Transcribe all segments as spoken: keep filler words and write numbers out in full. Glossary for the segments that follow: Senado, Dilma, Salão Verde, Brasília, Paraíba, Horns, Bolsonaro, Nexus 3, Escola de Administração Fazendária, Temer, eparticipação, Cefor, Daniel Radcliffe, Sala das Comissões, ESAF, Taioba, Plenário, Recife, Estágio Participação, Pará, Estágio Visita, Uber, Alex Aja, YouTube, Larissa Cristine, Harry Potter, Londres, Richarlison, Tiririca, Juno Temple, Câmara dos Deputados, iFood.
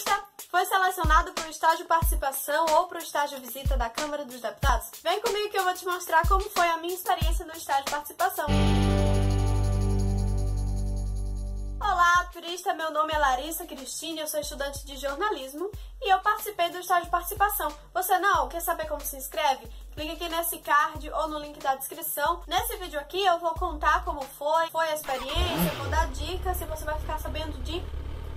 finalista foi selecionado para o Estágio Participação ou para o Estágio Visita da Câmara dos Deputados? Vem comigo que eu vou te mostrar como foi a minha experiência no Estágio Participação. Olá, turista! Meu nome é Larissa Cristine, eu sou estudante de jornalismo e eu participei do Estágio Participação. Você não? Quer saber como se inscreve? Clique aqui nesse card ou no link da descrição. Nesse vídeo aqui eu vou contar como foi, foi a experiência, vou dar dicas e você vai ficar sabendo de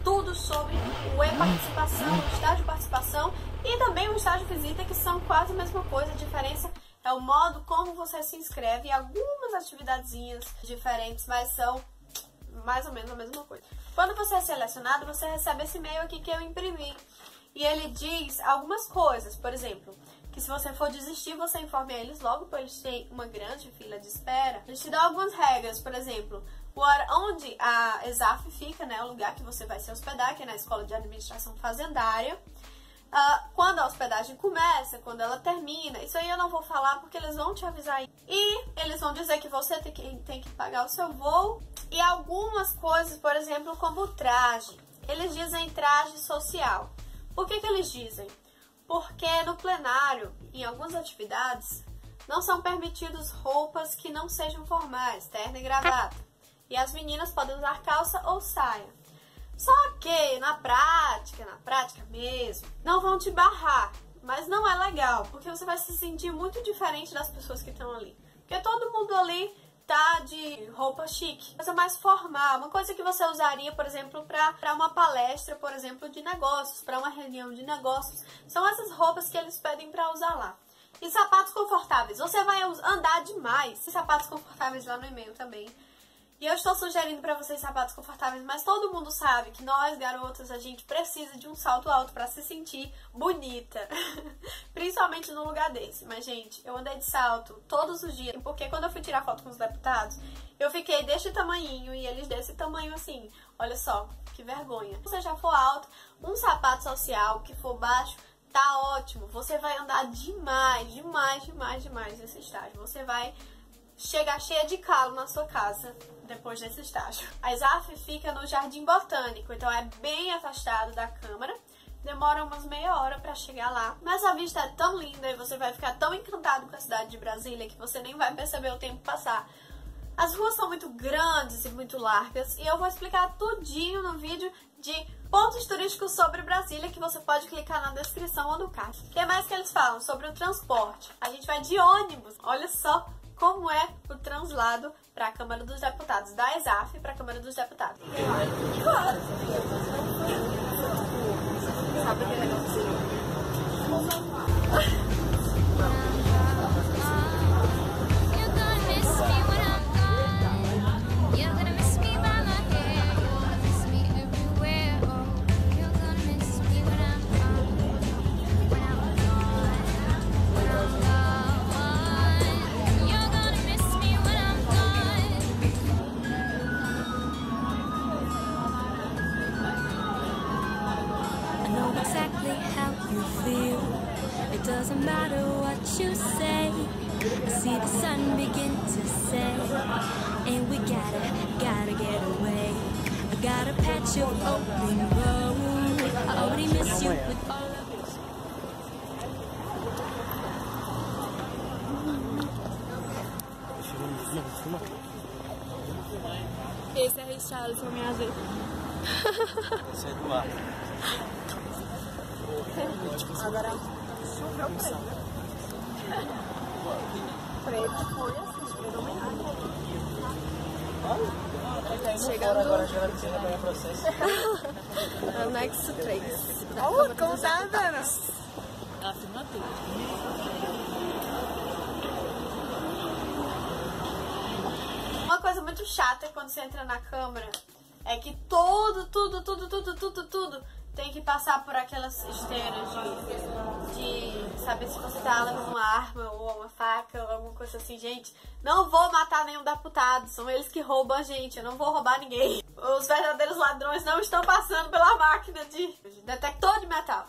tudo sobre o E-Participação, o Estágio Participação e também o Estágio Visita, que são quase a mesma coisa. A diferença é o modo como você se inscreve e algumas atividadezinhas diferentes, mas são mais ou menos a mesma coisa. Quando você é selecionado, você recebe esse e-mail aqui que eu imprimi. E ele diz algumas coisas, por exemplo, que se você for desistir, você informe a eles logo, pois eles têm uma grande fila de espera. Eles te dão algumas regras, por exemplo, onde a E S A F fica, né, o lugar que você vai se hospedar, que é na Escola de Administração Fazendária. Uh, quando a hospedagem começa, quando ela termina, isso aí eu não vou falar porque eles vão te avisar aí. E eles vão dizer que você tem que, tem que pagar o seu voo e algumas coisas, por exemplo, como traje. Eles dizem traje social. Por que que eles dizem? Porque no plenário, em algumas atividades, não são permitidos roupas que não sejam formais, terno e gravata. E as meninas podem usar calça ou saia. Só que na prática, na prática mesmo, não vão te barrar, mas não é legal, porque você vai se sentir muito diferente das pessoas que estão ali. Porque todo mundo ali tá de roupa chique, coisa mais formal, uma coisa que você usaria, por exemplo, para uma palestra, por exemplo, de negócios, para uma reunião de negócios. São essas roupas que eles pedem para usar lá. E sapatos confortáveis, você vai andar demais. E sapatos confortáveis lá no e-mail também. E eu estou sugerindo para vocês sapatos confortáveis, mas todo mundo sabe que nós, garotas, a gente precisa de um salto alto para se sentir bonita. Principalmente num lugar desse. Mas, gente, eu andei de salto todos os dias, porque quando eu fui tirar foto com os deputados, eu fiquei deste tamanhinho e eles desse tamanho assim. Olha só, que vergonha. Se você já for alto, um sapato social que for baixo, tá ótimo. Você vai andar demais, demais, demais, demais nesse estágio. Você vai chegar cheia de calo na sua casa depois desse estágio. A E S A F fica no Jardim Botânico, então é bem afastado da Câmara. Demora umas meia hora para chegar lá, mas a vista é tão linda e você vai ficar tão encantado com a cidade de Brasília que você nem vai perceber o tempo passar. As ruas são muito grandes e muito largas e eu vou explicar tudinho no vídeo de pontos turísticos sobre Brasília que você pode clicar na descrição ou no card. O que mais que eles falam? Sobre o transporte. A gente vai de ônibus, olha só como é o translado para a Câmara dos Deputados, da E S A F para a Câmara dos Deputados. Claro. Sabe aquele negócio? Esse é Richarlison, minha ajuda. Esse é Eduardo. Agora, choveu preto. Preto foi assim, choveu meio rápido. Chegando agora, já vai precisar ganhar processo. É o Nexus três. Olha, como tá andando? Afirmativo. Coisa muito chata quando você entra na Câmara é que todo, tudo, tudo, tudo, tudo, tudo tem que passar por aquelas esteiras de, de saber se você tá levando uma arma ou uma faca ou alguma coisa assim. Gente, não vou matar nenhum deputado, são eles que roubam a gente, eu não vou roubar ninguém. Os verdadeiros ladrões não estão passando pela máquina de detector de metal.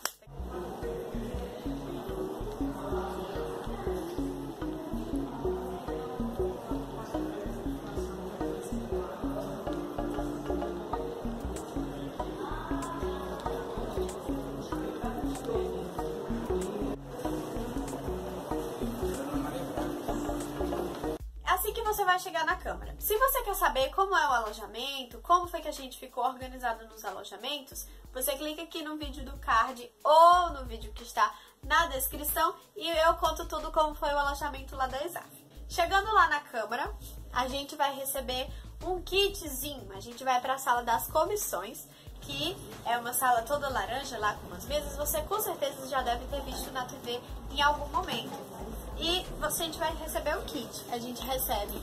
vai chegar na Câmara. Se você quer saber como é o alojamento, como foi que a gente ficou organizado nos alojamentos, você clica aqui no vídeo do card ou no vídeo que está na descrição e eu conto tudo como foi o alojamento lá da E S A F. Chegando lá na Câmara, a gente vai receber um kitzinho, a gente vai para a sala das comissões, que é uma sala toda laranja lá com umas mesas, você com certeza já deve ter visto na T V em algum momento. E você, a gente vai receber o kit. A gente recebe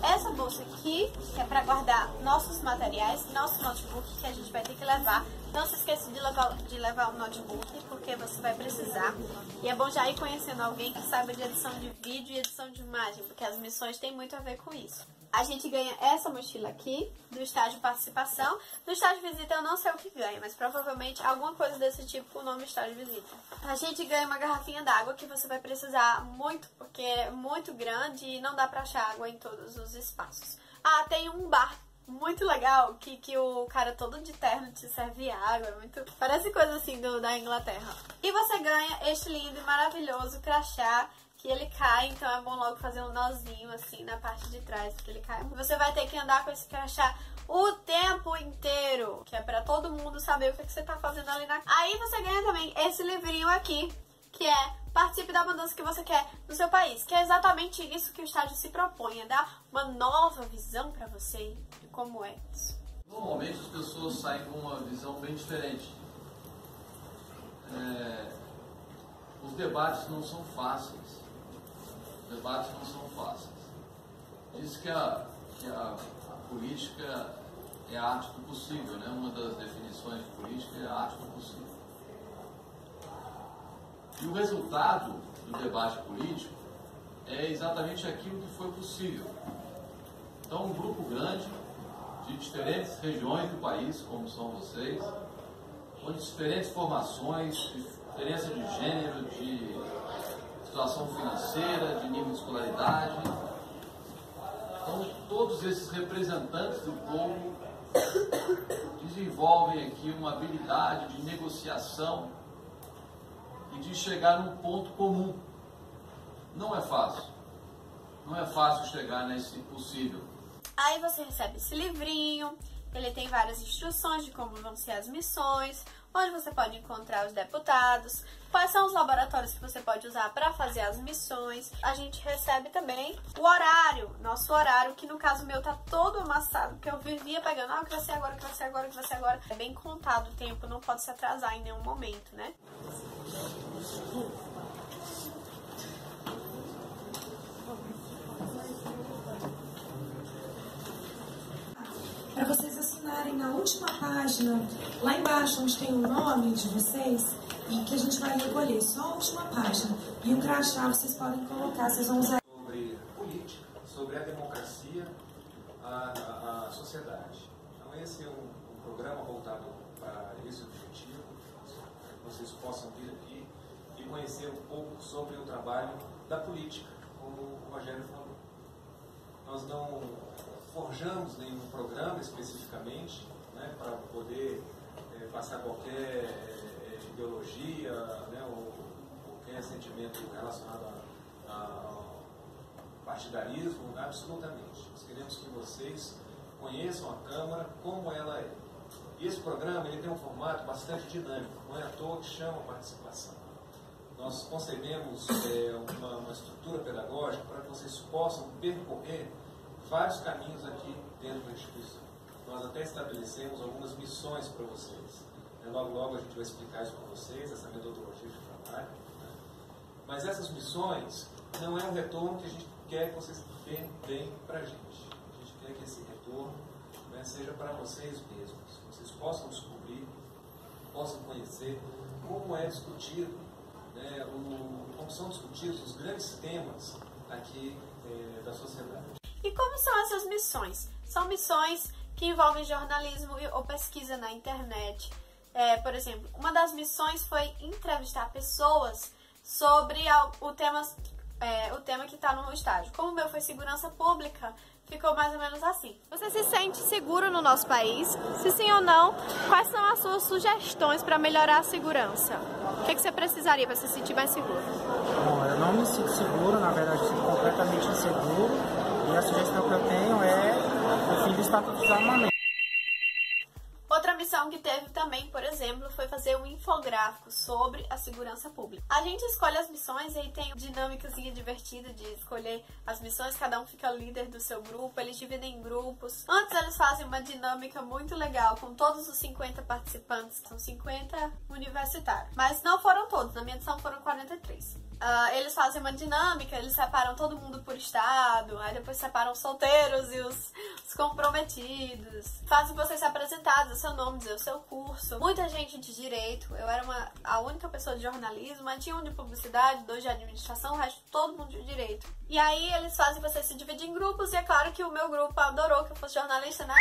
essa bolsa aqui, que é para guardar nossos materiais, nosso notebook, que a gente vai ter que levar. Não se esqueça de levar, de levar o notebook, porque você vai precisar. E é bom já ir conhecendo alguém que saiba de edição de vídeo e edição de imagem, porque as missões têm muito a ver com isso. A gente ganha essa mochila aqui, do Estágio Participação. No Estágio Visita eu não sei o que ganha, mas provavelmente alguma coisa desse tipo com o nome Estágio Visita. A gente ganha uma garrafinha d'água que você vai precisar muito, porque é muito grande e não dá pra achar água em todos os espaços. Ah, tem um bar muito legal, que, que o cara todo de terno te serve água, muito... Parece coisa assim do, da Inglaterra. E você ganha este lindo e maravilhoso crachá, que ele cai, então é bom logo fazer um nozinho assim na parte de trás, porque ele cai. Você vai ter que andar com esse crachá o tempo inteiro, que é pra todo mundo saber o que, é que você tá fazendo ali na... Aí você ganha também esse livrinho aqui, que é Participe da Mudança que Você Quer no Seu País, que é exatamente isso que o estágio se propõe, é dar uma nova visão pra você de como é isso. Normalmente as pessoas saem com uma visão bem diferente. É... Os debates não são fáceis. Os debates não são fáceis. Diz que a, que a, a política é a arte do possível, né? Uma das definições de política é a arte do possível. E o resultado do debate político é exatamente aquilo que foi possível. Então, um grupo grande de diferentes regiões do país, como são vocês, onde diferentes formações, diferença de gênero, de situação financeira, de nível de escolaridade. Então, todos esses representantes do povo desenvolvem aqui uma habilidade de negociação e de chegar num ponto comum. Não é fácil. Não é fácil chegar nesse possível. Aí você recebe esse livrinho, ele tem várias instruções de como vão ser as missões, onde você pode encontrar os deputados, quais são os laboratórios que você pode usar para fazer as missões. A gente recebe também o horário, nosso horário, que no caso meu tá todo amassado, porque eu vivia pegando, ah, o que vai ser agora, o que vai ser agora, o que vai ser agora. É bem contado o tempo, não pode se atrasar em nenhum momento, né? Para vocês assinarem na última página, lá embaixo onde tem o nome de vocês, e que a gente vai recolher só a última página. E o crachá vocês podem colocar, vocês vão usar... Sobre política, sobre a democracia, a, a sociedade. Então esse é um, um programa voltado para esse objetivo, que vocês possam vir aqui e conhecer um pouco sobre o trabalho da política, como o Rogério falou. Nós não... forjamos nenhum programa especificamente, né, para poder é, passar qualquer é, ideologia, né, ou qualquer sentimento relacionado a, a partidarismo, absolutamente. Nós queremos que vocês conheçam a Câmara como ela é. E esse programa ele tem um formato bastante dinâmico, não é à toa que chama participação. Nós concebemos é, uma, uma estrutura pedagógica para que vocês possam percorrer vários caminhos aqui dentro da instituição. Nós até estabelecemos algumas missões para vocês. Logo, logo a gente vai explicar isso para vocês, essa metodologia de trabalho. Mas essas missões não é um retorno que a gente quer que vocês deem para a gente. A gente quer que esse retorno, né, seja para vocês mesmos. Vocês possam descobrir, possam conhecer como é discutido, né, o, como são discutidos os grandes temas aqui é, da sociedade. E como são essas missões? São missões que envolvem jornalismo ou pesquisa na internet. É, por exemplo, uma das missões foi entrevistar pessoas sobre o tema, é, o tema que está no estágio. Como o meu foi segurança pública, ficou mais ou menos assim. Você se sente seguro no nosso país? Se sim ou não, quais são as suas sugestões para melhorar a segurança? O que, que você precisaria para se sentir mais seguro? Bom, eu não me sinto seguro, na verdade, eu sinto completamente inseguro. E a sugestão que eu tenho é o fim do Estatuto de Armamento. Outra missão que teve também, por exemplo, foi fazer um infográfico sobre a segurança pública. A gente escolhe as missões e aí tem uma dinâmicazinha divertida de escolher as missões, cada um fica líder do seu grupo, eles dividem em grupos. Antes eles fazem uma dinâmica muito legal com todos os cinquenta participantes, são cinquenta universitários. Mas não foram todos, na minha edição foram quarenta e três. Uh, eles fazem uma dinâmica, eles separam todo mundo por estado, aí depois separam os solteiros e os, os comprometidos. Fazem você se apresentar, dizer seu nome, dizer o seu curso. Muita gente de direito, eu era uma, a única pessoa de jornalismo, mas tinha um de publicidade, dois de administração, o resto todo mundo de direito. E aí eles fazem você se dividir em grupos e é claro que o meu grupo adorou que eu fosse jornalista, né?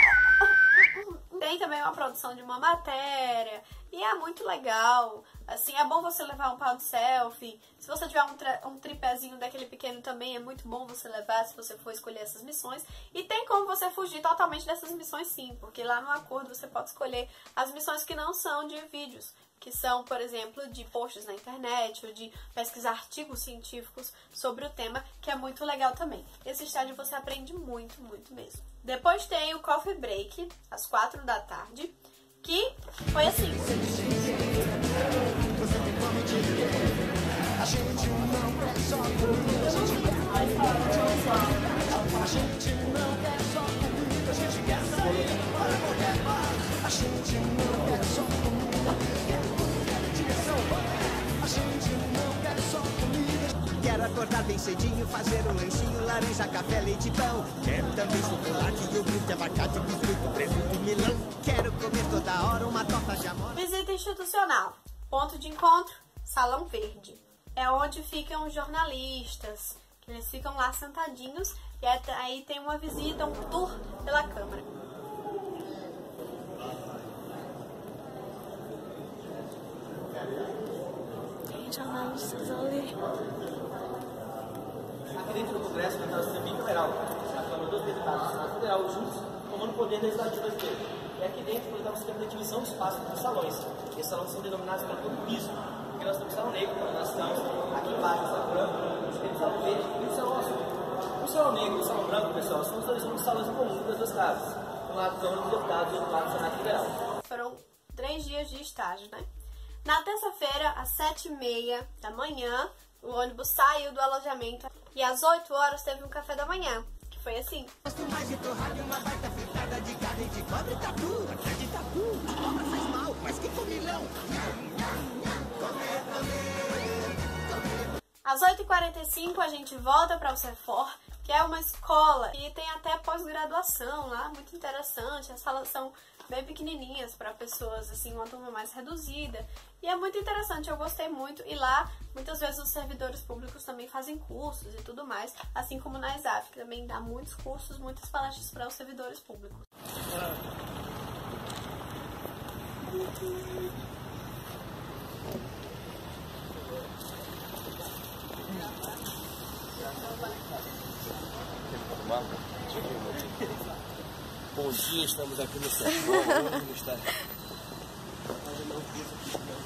Tem também uma produção de uma matéria e é muito legal. Assim, é bom você levar um pau de selfie. Se você tiver um, um tripézinho daquele pequeno também, é muito bom você levar se você for escolher essas missões. E tem como você fugir totalmente dessas missões sim, porque lá no acordo você pode escolher as missões que não são de vídeos, que são, por exemplo, de posts na internet ou de pesquisar artigos científicos sobre o tema, que é muito legal também. Esse estágio você aprende muito, muito mesmo. Depois tem o Coffee Break, às quatro da tarde, que foi assim. Quero acordar bem cedinho, fazer um lanchinho, laranja, café, leite e pão. Quero também chocolate, iogurte, abacate, biscoito, presunto, melão. Quero comer toda hora uma torta de amora. Visita institucional. Ponto de encontro, Salão Verde. É onde ficam os jornalistas, que eles ficam lá sentadinhos e aí tem uma visita, um tour pela Câmara. Tem jornalistas ali. Aqui dentro do Congresso tem uma sessão bicameral, a Câmara dos Deputados do Estado Federal juntos tomando o poder legislativo brasileiro. E aqui dentro nós estamos tendo a divisão do espaço dos salões. Esses salões são denominados pelo comunismo, porque nós temos o Salão Negro, nós estamos aqui embaixo, o Salão Branco, nós temos o Salão Verde e o Salão Azul. O Salão Negro e o Salão Branco, pessoal, são os dois únicos salões comuns das duas casas, do lado da Câmara dos Deputados e do lado do Senado Federal. Foram três dias de estágio, né? Na terça-feira, às sete e meia da manhã, o ônibus saiu do alojamento e às oito horas teve um café da manhã, que foi assim. Às oito e quarenta e cinco a gente volta para o Cefor, que é uma escola e tem até pós-graduação lá, muito interessante. As salas são bem pequenininhas para pessoas, assim, uma turma mais reduzida. E é muito interessante, eu gostei muito. E lá, muitas vezes, os servidores públicos também fazem cursos e tudo mais, assim como na E S A F, que também dá muitos cursos, muitas palestras para os servidores públicos. Bom dia, estamos aqui no Cefor, como está? Eu não fiz o que eu queria.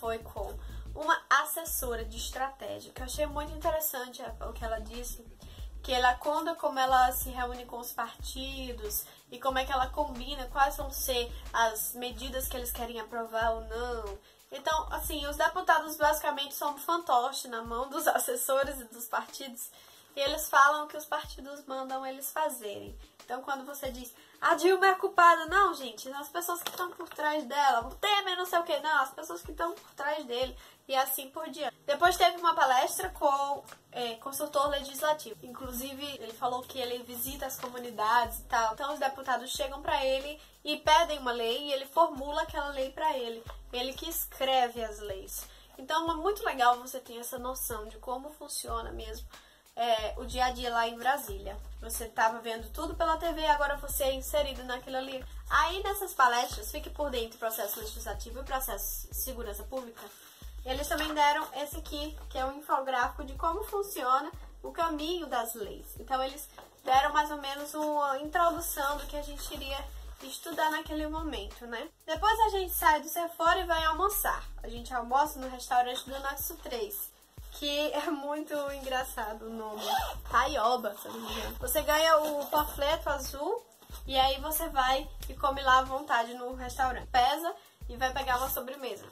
Foi com uma assessora de estratégia, que eu achei muito interessante o que ela disse, que ela conta como ela se reúne com os partidos e como é que ela combina, quais vão ser as medidas que eles querem aprovar ou não. Então, assim, os deputados basicamente são um fantoche na mão dos assessores e dos partidos. e eles falam o que os partidos mandam eles fazerem. Então quando você diz, a Dilma é culpada, não, gente, não, as pessoas que estão por trás dela, o Temer não sei o que, não, as pessoas que estão por trás dele e assim por diante. Depois teve uma palestra com é, consultor legislativo, inclusive ele falou que ele visita as comunidades e tal, então os deputados chegam para ele e pedem uma lei e ele formula aquela lei para ele, ele que escreve as leis. Então é muito legal você ter essa noção de como funciona mesmo É, o dia a dia lá em Brasília. Você estava vendo tudo pela T V, agora você é inserido naquilo ali. Aí nessas palestras, fique por dentro do processo legislativo e processo de segurança pública, eles também deram esse aqui, que é um infográfico de como funciona o caminho das leis. Então eles deram mais ou menos uma introdução do que a gente iria estudar naquele momento, né? Depois a gente sai do Cefor e vai almoçar. A gente almoça no restaurante do Nexus três. Que é muito engraçado o nome. Taioba, se eu não me engano. Você ganha o panfleto azul e aí você vai e come lá à vontade no restaurante. Pesa e vai pegar uma sobremesa.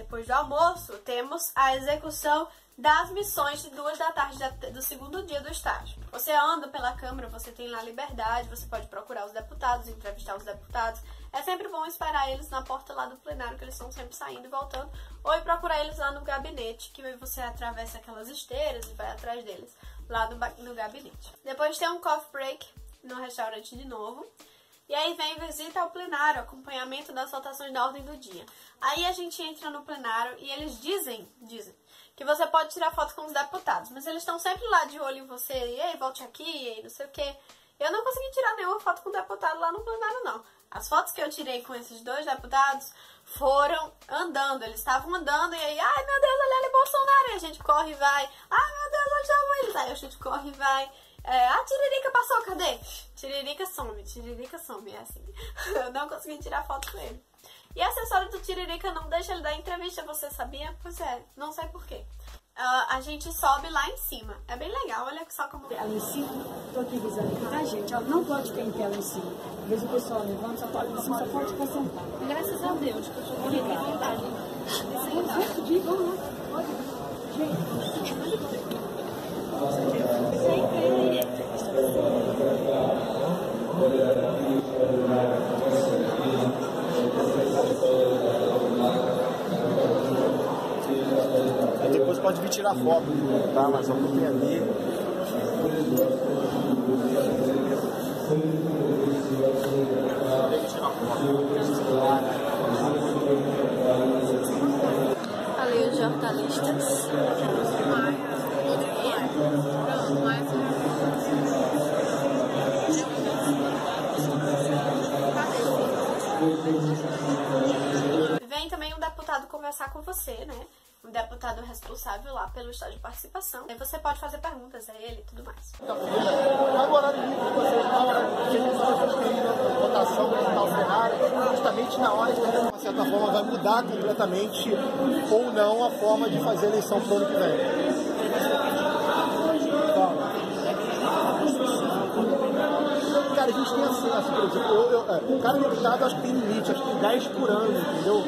Depois do almoço, temos a execução das missões de duas da tarde do segundo dia do estágio. Você anda pela Câmara, você tem lá liberdade, você pode procurar os deputados, entrevistar os deputados. É sempre bom esperar eles na porta lá do plenário, que eles estão sempre saindo e voltando, ou ir procurar eles lá no gabinete, que você atravessa aquelas esteiras e vai atrás deles lá no, no gabinete. Depois tem um coffee break no restaurante de novo. E aí vem visita ao plenário, acompanhamento das votações da ordem do dia. Aí a gente entra no plenário e eles dizem, dizem, que você pode tirar foto com os deputados, mas eles estão sempre lá de olho em você, e aí, volte aqui, e aí, não sei o quê. Eu não consegui tirar nenhuma foto com o deputado lá no plenário, não. As fotos que eu tirei com esses dois deputados foram andando, eles estavam andando, e aí, ai meu Deus, olha ali Bolsonaro, e a gente corre e vai, ai meu Deus, onde estavam eles? Aí a gente corre e vai. É, a Tiririca passou, cadê? Tiririca some, Tiririca some, é assim. Eu não consegui tirar foto com ele. E a assessora do Tiririca não deixa ele dar entrevista, você sabia? Pois é, não sei porquê. Uh, a gente sobe lá em cima, é bem legal, olha só como... Tela em cima, tô aqui visando, tá gente? Ela não pode ter tela em cima. Às vezes o pessoal levanta, só pode assim, só pode ficar sentado. Graças a Deus, que eu estou morrendo de vontade, hein? Isso aí não. Gente, depois pode vir tirar foto, tá? Mas só porque ali. Ali os jornalistas. Vem também um deputado conversar com você, né? Um deputado responsável lá pelo Estágio Participação. Aí você pode fazer perguntas a ele e tudo mais. Justamente na hora que de certa forma vai mudar completamente ou não a forma de fazer eleição para o ano que vem. Cara, a gente tem acesso, por exemplo, cada deputado acho que tem limite, acho que tem dez por ano, entendeu?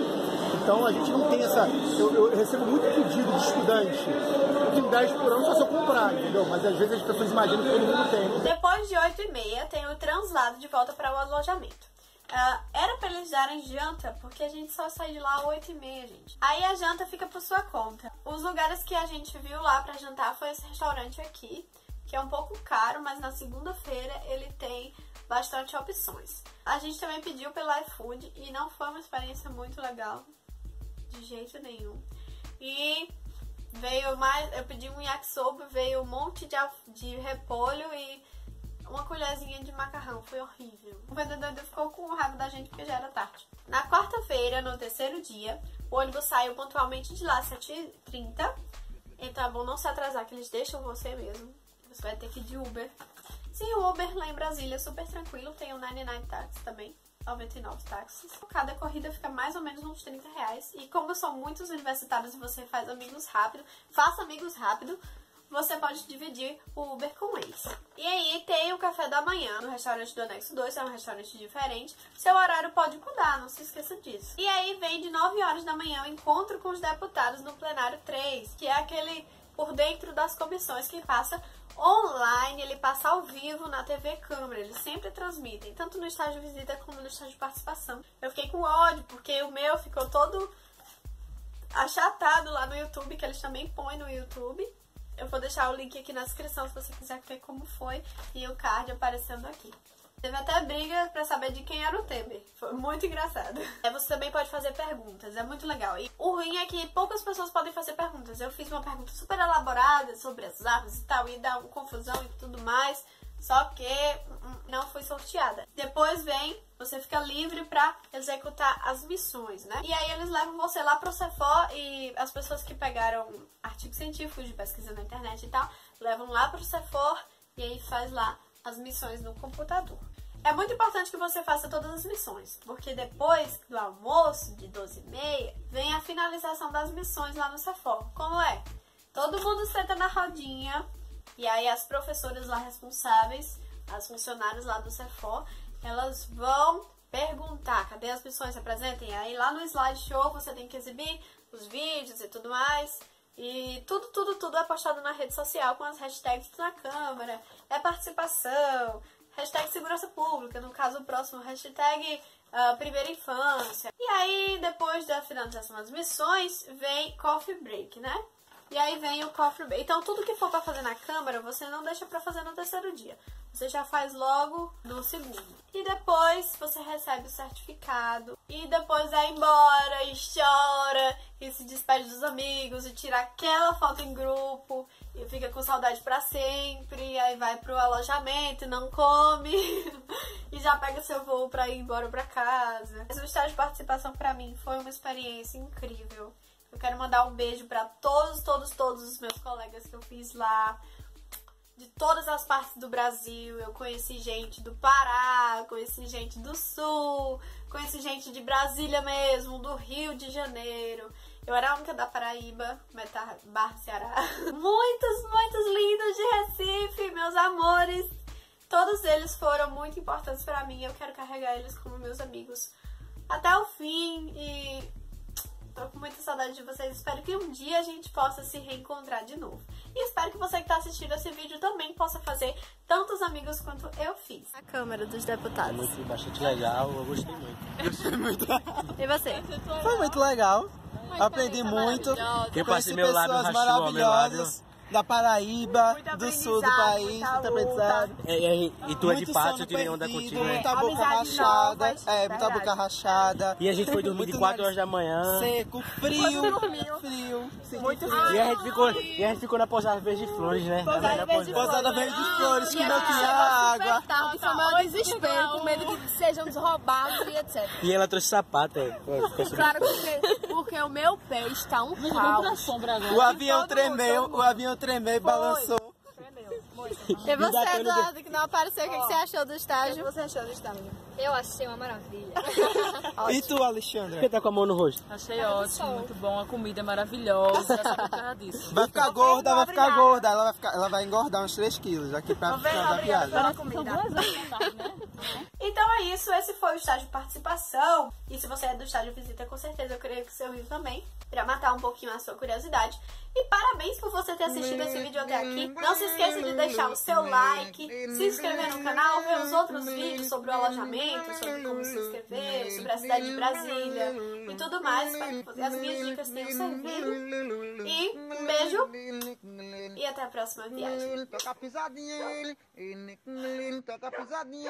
Então a gente não tem essa... Eu, eu recebo muito pedido de estudante. Eu tenho dez por ano, só se eu comprar, entendeu? Mas às vezes as pessoas imaginam que todo mundo tem. Depois de oito e meia tem o translado de volta para o alojamento. Uh, era para eles darem janta, porque a gente só sai de lá às oito e meia, gente. Aí a janta fica por sua conta. Os lugares que a gente viu lá para jantar foi esse restaurante aqui, que é um pouco caro, mas na segunda-feira ele tem bastante opções. A gente também pediu pelo iFood e não foi uma experiência muito legal. De jeito nenhum. E veio mais... Eu pedi um yakisoba, veio um monte de, de repolho e uma colherzinha de macarrão. Foi horrível. O vendedor ficou com raiva da gente porque já era tarde. Na quarta-feira, no terceiro dia, o ônibus saiu pontualmente de lá às sete e trinta. Então é bom não se atrasar, que eles deixam você mesmo. Você vai ter que ir de Uber. Sim, o Uber lá em Brasília é super tranquilo. Tem o noventa e nove Taxi também. noventa e nove táxis. Cada corrida fica mais ou menos uns trinta reais. E como são muitos universitários e você faz amigos rápido, faça amigos rápido, você pode dividir o Uber com eles. E aí tem o café da manhã no restaurante do Nexus dois, é um restaurante diferente. Seu horário pode mudar, não se esqueça disso. E aí vem de nove horas da manhã o encontro com os deputados no plenário três, que é aquele por dentro das comissões que passa online, ele passa ao vivo na T V Câmara, eles sempre transmitem, tanto no Estágio Visita como no Estágio Participação. Eu fiquei com ódio, porque o meu ficou todo achatado lá no YouTube, que eles também põem no YouTube. Eu vou deixar o link aqui na descrição se você quiser ver como foi, e o card aparecendo aqui. Teve até briga pra saber de quem era o Temer. Foi muito engraçado. Você também pode fazer perguntas, é muito legal. E o ruim é que poucas pessoas podem fazer perguntas. Eu fiz uma pergunta super elaborada sobre as árvores e tal, e dá uma confusão e tudo mais, só que não fui sorteada. Depois vem, você fica livre pra executar as missões, né? E aí eles levam você lá pro Cefor, e as pessoas que pegaram artigos científicos de pesquisa na internet e tal, levam lá pro Cefor e aí faz lá as missões no computador. É muito importante que você faça todas as missões, porque depois do almoço de doze e meia vem a finalização das missões lá no Cefor. Como é? Todo mundo senta na rodinha e aí as professoras lá responsáveis, as funcionárias lá do Cefor, elas vão perguntar: cadê as missões? Se apresentem. Aí lá no slideshow você tem que exibir os vídeos e tudo mais. E tudo, tudo, tudo é postado na rede social com as hashtags na Câmara, é participação, hashtag segurança pública, no caso o próximo hashtag uh, primeira infância. E aí depois da finalização das missões vem coffee break, né? E aí vem o coffee break. Então tudo que for pra fazer na Câmara você não deixa pra fazer no terceiro dia, você já faz logo no segundo. E depois você recebe o certificado e depois vai embora e chora e se despede dos amigos e tira aquela foto em grupo e fica com saudade pra sempre. E aí vai pro alojamento e não come e já pega seu voo pra ir embora pra casa. Esse estágio de participação pra mim foi uma experiência incrível. Eu quero mandar um beijo pra todos, todos, todos os meus colegas que eu fiz lá, de todas as partes do Brasil. Eu conheci gente do Pará, conheci gente do Sul, conheci gente de Brasília mesmo, do Rio de Janeiro. Eu era a única da Paraíba, metade barra Ceará. Muitos, muitos lindos de Recife, meus amores. Todos eles foram muito importantes pra mim. Eu quero carregar eles como meus amigos até o fim e tô com muita saudade de vocês. Espero que um dia a gente possa se reencontrar de novo. E espero que você que está assistindo esse vídeo também possa fazer tantos amigos quanto eu fiz. A Câmara dos Deputados. Foi muito, bastante legal, eu gostei muito. Gostei muito. E você? Foi muito legal. Foi aprendi muito. Eu passei meu lado maravilhosas. Da Paraíba, do sul do país, muita aprendizado. E, e, e tu é de pato, eu tirei onda contigo. Muita boca rachada, é, muita boca rachada. E a gente foi dormir de quatro horas da manhã. Seco, frio, frio. Muito frio. E a gente ficou, e a gente ficou na Pousada Verde de Flores, né? Pousada Verde de Flores, que não tinha água. Foi maior desespero, com medo que sejamos roubados e etcétera. E ela trouxe sapato, é. Claro, porque o meu pé está um caos. O avião tremeu, o avião tremei e balançou. E você, Eduardo, que não apareceu, o que, que você achou do estágio? O que você achou do estágio? Eu achei uma maravilha. E tu, Alexandra? Por que tá com a mão no rosto? Achei tá ótimo, muito bom, a comida é maravilhosa. Disso. Vai ficar gorda, vai ficar gorda. Ela vai, ficar, ela vai engordar uns três quilos aqui pra ficar da piada. Então é isso, esse foi o estágio participação. E se você é do estágio visita, com certeza eu creio que você ouviu também, pra matar um pouquinho a sua curiosidade. E parabéns por você ter assistido esse vídeo até aqui. Não se esqueça de deixar o seu like, se inscrever no canal, ver os outros vídeos sobre o alojamento, sobre como se inscrever, sobre a cidade de Brasília e tudo mais. As minhas dicas tenham servido. E um beijo e até a próxima viagem.